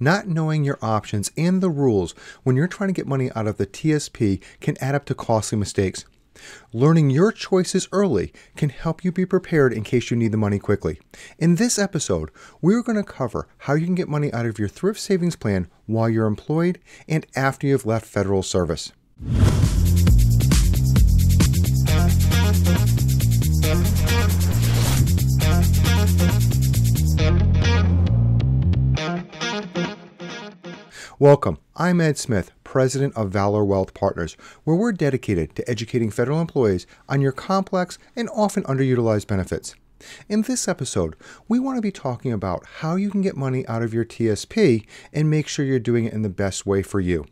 Not knowing your options and the rules when you're trying to get money out of the TSP can add up to costly mistakes. Learning your choices early can help you be prepared in case you need the money quickly. In this episode, we're going to cover how you can get money out of your thrift savings plan while you're employed and after you've left federal service. Welcome, I'm Ed Smith, President of Valor Wealth Partners, where we're dedicated to educating federal employees on your complex and often underutilized benefits. In this episode, we want to be talking about how you can get money out of your TSP and make sure you're doing it in the best way for you.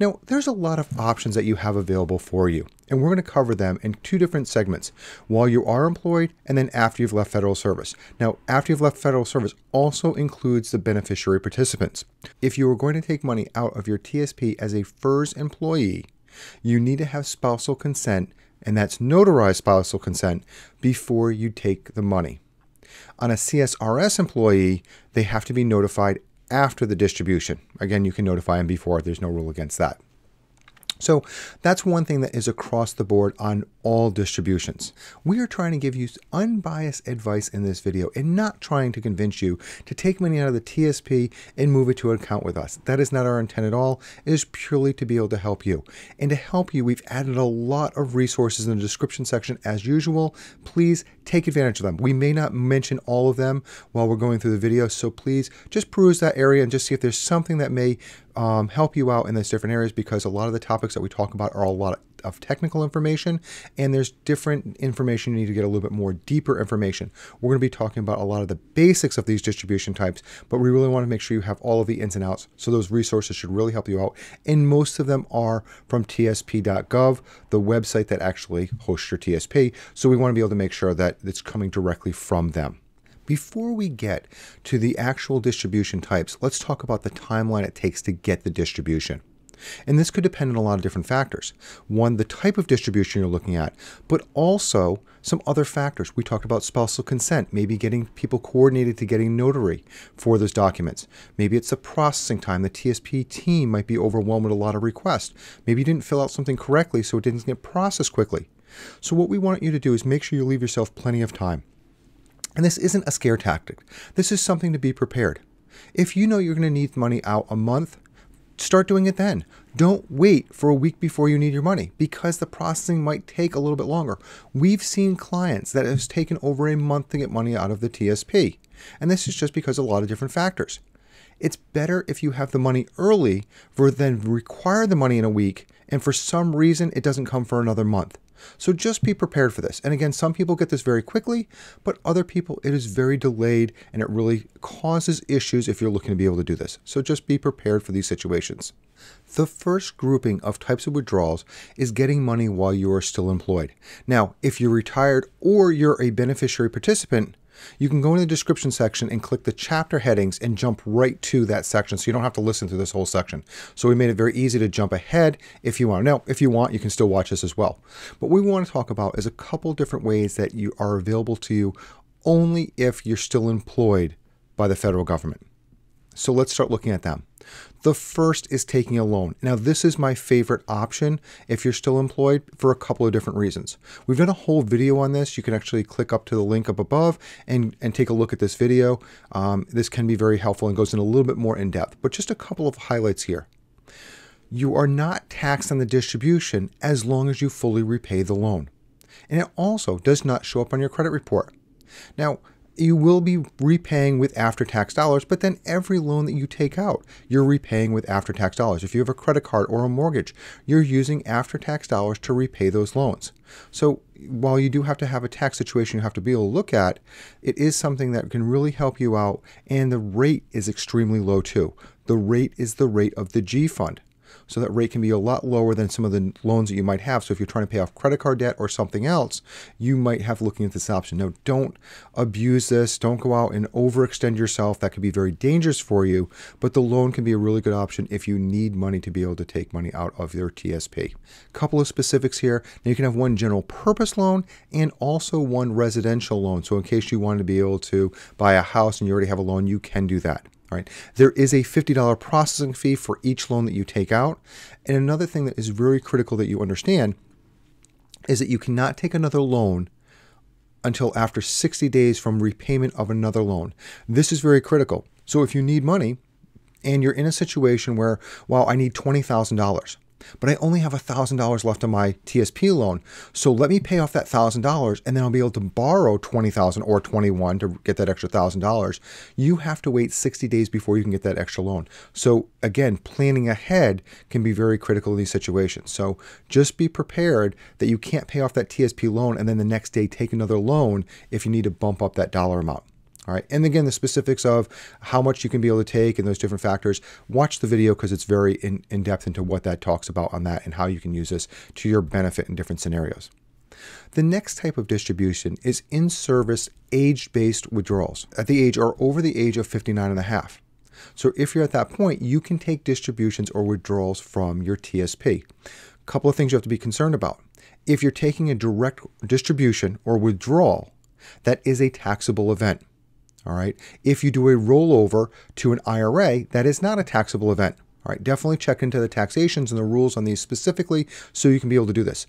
Now, there's a lot of options that you have available for you, and we're going to cover them in two different segments, while you are employed and then after you've left federal service. Now, after you've left federal service also includes the beneficiary participants. If you are going to take money out of your TSP as a FERS employee, you need to have spousal consent, and that's notarized spousal consent, before you take the money. On a CSRS employee, they have to be notified after the distribution. Again, you can notify them before. There's no rule against that. So that's one thing that is across the board on all distributions. We are trying to give you unbiased advice in this video and not trying to convince you to take money out of the TSP and move it to an account with us. That is not our intent at all. It is purely to be able to help you. And to help you, we've added a lot of resources in the description section as usual. Please take advantage of them. We may not mention all of them while we're going through the video, so please just peruse that area and just see if there's something that may help you out in those different areas, because a lot of the topics that we talk about are a lot of technical information, and there's different information you need to get a little bit more deeper information. We're going to be talking about a lot of the basics of these distribution types, but we really want to make sure you have all of the ins and outs, so those resources should really help you out, and most of them are from tsp.gov, the website that actually hosts your TSP, so we want to be able to make sure that it's coming directly from them. Before we get to the actual distribution types, let's talk about the timeline it takes to get the distribution. And this could depend on a lot of different factors. One, the type of distribution you're looking at, but also some other factors. We talked about spousal consent, maybe getting people coordinated to getting notary for those documents. Maybe it's the processing time. The TSP team might be overwhelmed with a lot of requests. Maybe you didn't fill out something correctly, so it didn't get processed quickly. So what we want you to do is make sure you leave yourself plenty of time. And this isn't a scare tactic. This is something to be prepared. If you know you're going to need money out a month, start doing it then. Don't wait for a week before you need your money, because the processing might take a little bit longer. We've seen clients that have taken over a month to get money out of the TSP. And this is just because of a lot of different factors. It's better if you have the money early than require the money in a week, and for some reason it doesn't come for another month. So just be prepared for this. And again, some people get this very quickly, but other people, it is very delayed, and it really causes issues if you're looking to be able to do this. So just be prepared for these situations. The first grouping of types of withdrawals is getting money while you are still employed. Now, if you're retired or you're a beneficiary participant, you can go into the description section and click the chapter headings and jump right to that section, so you don't have to listen through this whole section. So we made it very easy to jump ahead if you want. Now, if you want, you can still watch this as well. But what we want to talk about is a couple different ways that you are available to you only if you're still employed by the federal government. So let's start looking at them. The first is taking a loan. Now, this is my favorite option if you're still employed for a couple of different reasons. We've done a whole video on this. You can actually click up to the link up above and take a look at this video. This can be very helpful and goes in a little bit more in depth, but just a couple of highlights here. You are not taxed on the distribution as long as you fully repay the loan. And it also does not show up on your credit report. Now, you will be repaying with after-tax dollars, but then every loan that you take out, you're repaying with after-tax dollars. If you have a credit card or a mortgage, you're using after-tax dollars to repay those loans. So while you do have to have a tax situation you have to be able to look at, it is something that can really help you out, and the rate is extremely low too. The rate is the rate of the G fund. So that rate can be a lot lower than some of the loans that you might have. So if you're trying to pay off credit card debt or something else, you might have looking at this option. Now, don't abuse this. Don't go out and overextend yourself. That could be very dangerous for you, but the loan can be a really good option if you need money to be able to take money out of your TSP. Couple of specifics here. Now, you can have one general purpose loan and also one residential loan. So in case you wanted to be able to buy a house and you already have a loan, you can do that. All right. There is a $50 processing fee for each loan that you take out. And another thing that is very critical that you understand is that you cannot take another loan until after 60 days from repayment of another loan. This is very critical. So if you need money and you're in a situation where, wow, I need $20,000, but I only have $1,000 left on my TSP loan. So let me pay off that $1,000 and then I'll be able to borrow $20,000 or $21,000 to get that extra $1,000. You have to wait 60 days before you can get that extra loan. So again, planning ahead can be very critical in these situations. So just be prepared that you can't pay off that TSP loan and then the next day take another loan if you need to bump up that dollar amount. All right. And again, the specifics of how much you can be able to take and those different factors, watch the video because it's very in depth into what that talks about on that and how you can use this to your benefit in different scenarios. The next type of distribution is in-service age-based withdrawals at the age or over the age of 59.5. So if you're at that point, you can take distributions or withdrawals from your TSP. A couple of things you have to be concerned about. If you're taking a direct distribution or withdrawal, that is a taxable event. All right. If you do a rollover to an IRA, that is not a taxable event. All right. Definitely check into the taxations and the rules on these specifically so you can be able to do this.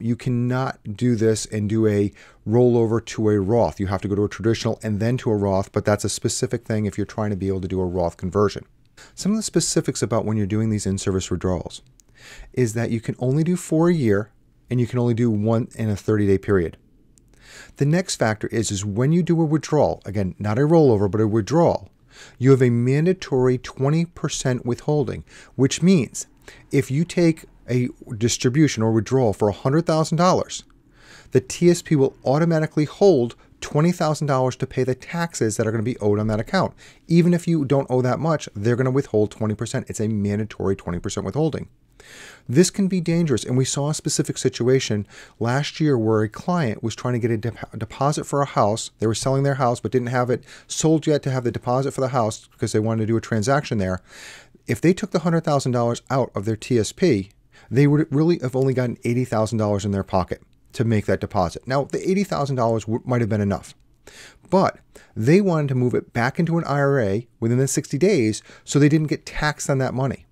You cannot do this and do a rollover to a Roth. You have to go to a traditional and then to a Roth, but that's a specific thing if you're trying to be able to do a Roth conversion. Some of the specifics about when you're doing these in-service withdrawals is that you can only do 4 a year and you can only do one in a 30-day period. The next factor is when you do a withdrawal, again, not a rollover, but a withdrawal, you have a mandatory 20% withholding, which means if you take a distribution or withdrawal for $100,000, the TSP will automatically hold $20,000 to pay the taxes that are going to be owed on that account. Even if you don't owe that much, they're going to withhold 20%. It's a mandatory 20% withholding. This can be dangerous, and we saw a specific situation last year where a client was trying to get a deposit for a house. They were selling their house but didn't have it sold yet to have the deposit for the house because they wanted to do a transaction there. If they took the $100,000 out of their TSP, they would really have only gotten $80,000 in their pocket to make that deposit. Now, the $80,000 might have been enough, but they wanted to move it back into an IRA within the 60 days so they didn't get taxed on that money.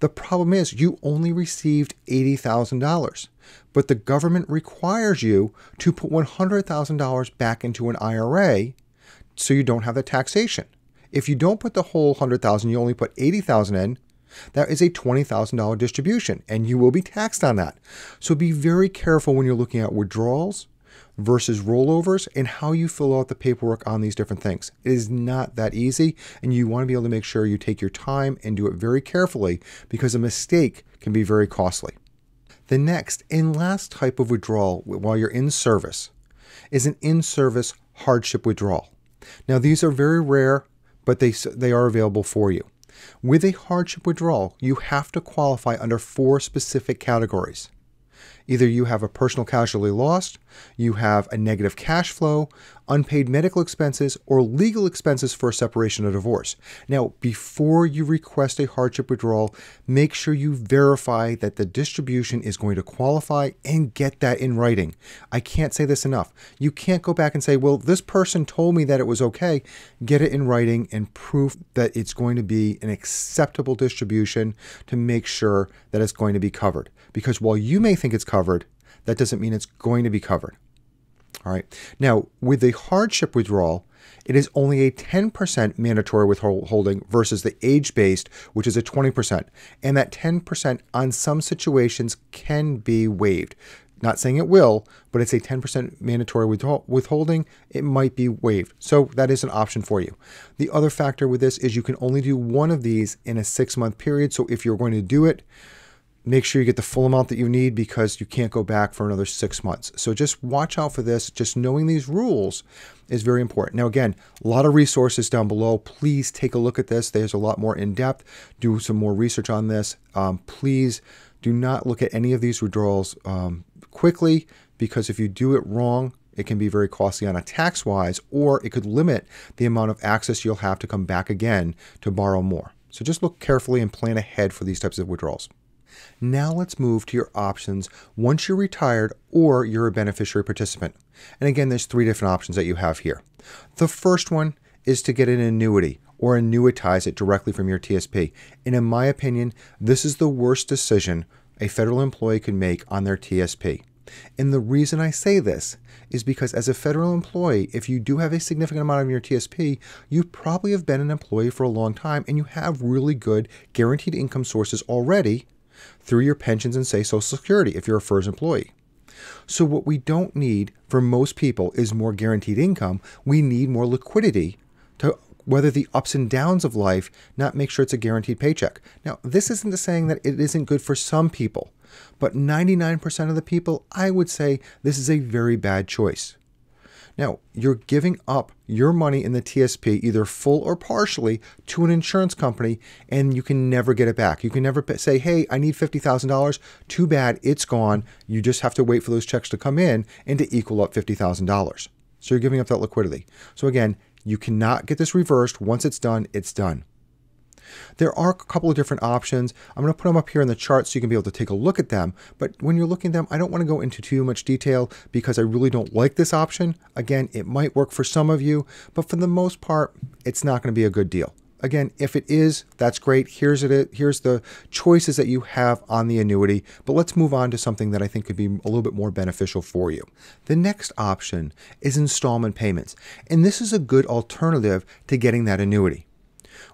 The problem is you only received $80,000, but the government requires you to put $100,000 back into an IRA so you don't have the taxation. If you don't put the whole $100,000, you only put $80,000 in, that is a $20,000 distribution and you will be taxed on that. So be very careful when you're looking at withdrawals versus rollovers and how you fill out the paperwork on these different things. It is not that easy, and you want to be able to make sure you take your time and do it very carefully because a mistake can be very costly. The next and last type of withdrawal while you're in service is an in-service hardship withdrawal. Now, these are very rare, but they are available for you. With a hardship withdrawal, you have to qualify under 4 specific categories. Either you have a personal casualty loss, you have a negative cash flow, unpaid medical expenses, or legal expenses for a separation or divorce. Now, before you request a hardship withdrawal, make sure you verify that the distribution is going to qualify and get that in writing. I can't say this enough. You can't go back and say, well, this person told me that it was okay. Get it in writing and proof that it's going to be an acceptable distribution to make sure that it's going to be covered. Because while you may think it's covered, that doesn't mean it's going to be covered. All right. Now, with the hardship withdrawal, it is only a 10% mandatory withholding versus the age-based, which is a 20%. And that 10% on some situations can be waived. Not saying it will, but it's a 10% mandatory withholding. It might be waived. So that is an option for you. The other factor with this is you can only do one of these in a 6-month period. So if you're going to do it, make sure you get the full amount that you need because you can't go back for another 6 months. So just watch out for this. Just knowing these rules is very important. Now, again, a lot of resources down below. Please take a look at this. There's a lot more in depth. Do some more research on this. Please do not look at any of these withdrawals quickly because if you do it wrong, it can be very costly on a tax-wise, or it could limit the amount of access you'll have to come back again to borrow more. So just look carefully and plan ahead for these types of withdrawals. Now let's move to your options once you're retired or you're a beneficiary participant. And again, there's 3 different options that you have here. The first one is to get an annuity or annuitize it directly from your TSP. And in my opinion, this is the worst decision a federal employee can make on their TSP. And the reason I say this is because as a federal employee, if you do have a significant amount of your TSP, you probably have been an employee for a long time and you have really good guaranteed income sources already through your pensions and, say, Social Security if you're a FERS employee. So what we don't need for most people is more guaranteed income. We need more liquidity to weather the ups and downs of life, not make sure it's a guaranteed paycheck. Now, this isn't saying that it isn't good for some people, but 99% of the people, I would say this is a very bad choice. Now, you're giving up your money in the TSP, either full or partially, to an insurance company, and you can never get it back. You can never say, hey, I need $50,000. Too bad, it's gone. You just have to wait for those checks to come in and to equal up $50,000. So you're giving up that liquidity. So again, you cannot get this reversed. Once it's done, it's done. There are a couple of different options. I'm going to put them up here in the chart so you can be able to take a look at them. But when you're looking at them, I don't want to go into too much detail because I really don't like this option. Again, it might work for some of you, but for the most part, it's not going to be a good deal. Again, if it is, that's great. Here's the choices that you have on the annuity, but let's move on to something that I think could be a little bit more beneficial for you. The next option is installment payments, and this is a good alternative to getting that annuity.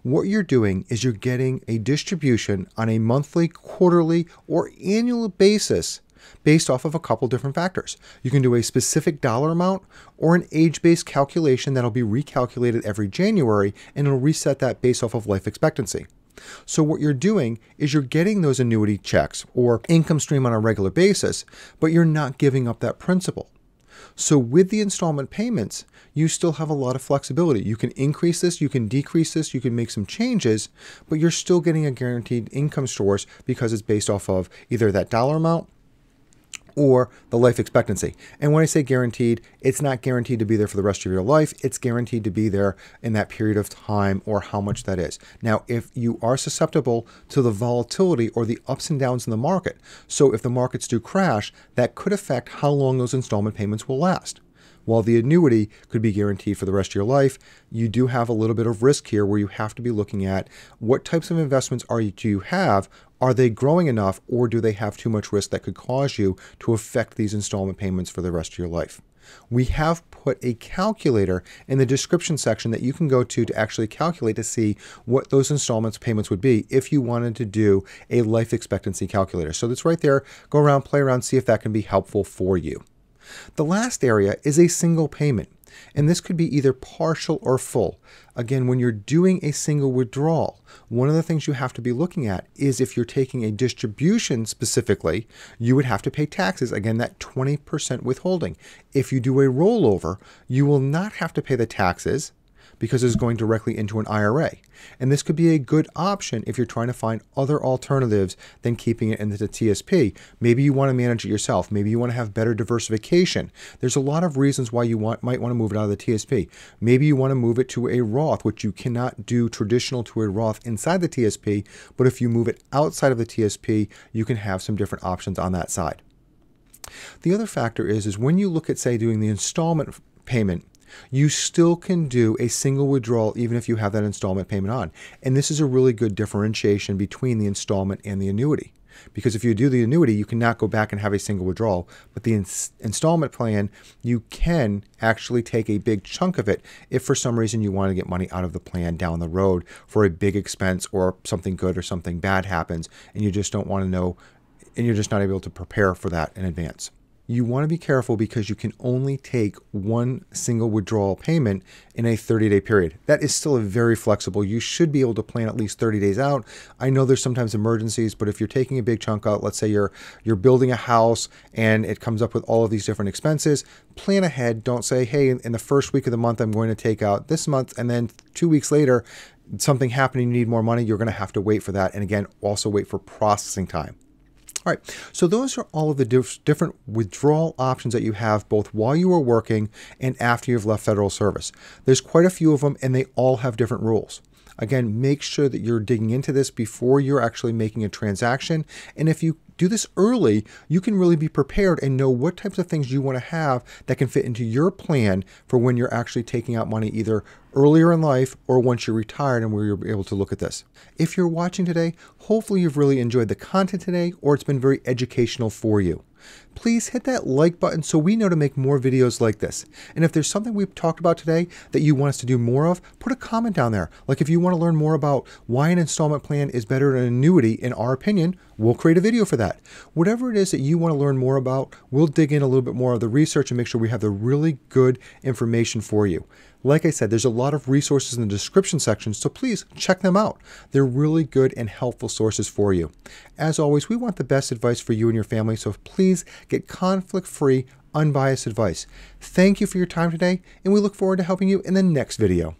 What you're doing is you're getting a distribution on a monthly, quarterly, or annual basis based off of a couple different factors. You can do a specific dollar amount or an age-based calculation that'll be recalculated every January, and it'll reset that based off of life expectancy. So what you're doing is you're getting those annuity checks or income stream on a regular basis, but you're not giving up that principal. So with the installment payments, you still have a lot of flexibility. You can increase this, you can decrease this, you can make some changes, but you're still getting a guaranteed income source because it's based off of either that dollar amount or the life expectancy. And when I say guaranteed, it's not guaranteed to be there for the rest of your life. It's guaranteed to be there in that period of time or how much that is. Now, if you are susceptible to the volatility or the ups and downs in the market, so if the markets do crash, that could affect how long those installment payments will last. While the annuity could be guaranteed for the rest of your life, you do have a little bit of risk here where you have to be looking at what types of investments do you have? Are they growing enough, or do they have too much risk that could cause you to affect these installment payments for the rest of your life? We have put a calculator in the description section that you can go to actually calculate to see what those installment payments would be if you wanted to do a life expectancy calculator. So that's right there. Go around, play around, see if that can be helpful for you. The last area is a single payment, and this could be either partial or full. Again, when you're doing a single withdrawal, one of the things you have to be looking at is if you're taking a distribution specifically, you would have to pay taxes. Again, that 20% withholding. If you do a rollover, you will not have to pay the taxes because it's going directly into an IRA. And this could be a good option if you're trying to find other alternatives than keeping it in the TSP. Maybe you want to manage it yourself. Maybe you want to have better diversification. There's a lot of reasons why you might want to move it out of the TSP. Maybe you want to move it to a Roth, which you cannot do traditional to a Roth inside the TSP, but if you move it outside of the TSP, you can have some different options on that side. The other factor is when you look at, say, doing the installment payment, you still can do a single withdrawal even if you have that installment payment on. And this is a really good differentiation between the installment and the annuity. Because if you do the annuity, you cannot go back and have a single withdrawal. But the installment plan, you can actually take a big chunk of it if for some reason you want to get money out of the plan down the road for a big expense or something good or something bad happens and you just don't want to know and you're just not able to prepare for that in advance. You want to be careful because you can only take one single withdrawal payment in a 30-day period. That is still very flexible. You should be able to plan at least 30 days out. I know there's sometimes emergencies, but if you're taking a big chunk out, let's say you're building a house and it comes up with all of these different expenses, plan ahead. Don't say, hey, in the first week of the month, I'm going to take out this month, and then 2 weeks later, something happened and you need more money. You're going to have to wait for that. And again, also wait for processing time. All right, so those are all of the different withdrawal options that you have both while you are working and after you've left federal service. There's quite a few of them and they all have different rules. Again, make sure that you're digging into this before you're actually making a transaction. And if you do this early, you can really be prepared and know what types of things you want to have that can fit into your plan for when you're actually taking out money either earlier in life or once you're retired and where you're able to look at this. If you're watching today, hopefully you've really enjoyed the content today or it's been very educational for you. Please hit that like button so we know to make more videos like this. And if there's something we've talked about today that you want us to do more of, put a comment down there. Like if you want to learn more about why an installment plan is better than an annuity, in our opinion, we'll create a video for that. Whatever it is that you want to learn more about, we'll dig in a little bit more of the research and make sure we have the really good information for you. Like I said, there's a lot of resources in the description section, so please check them out. They're really good and helpful sources for you. As always, we want the best advice for you and your family, so please get conflict-free, unbiased advice. Thank you for your time today, and we look forward to helping you in the next video.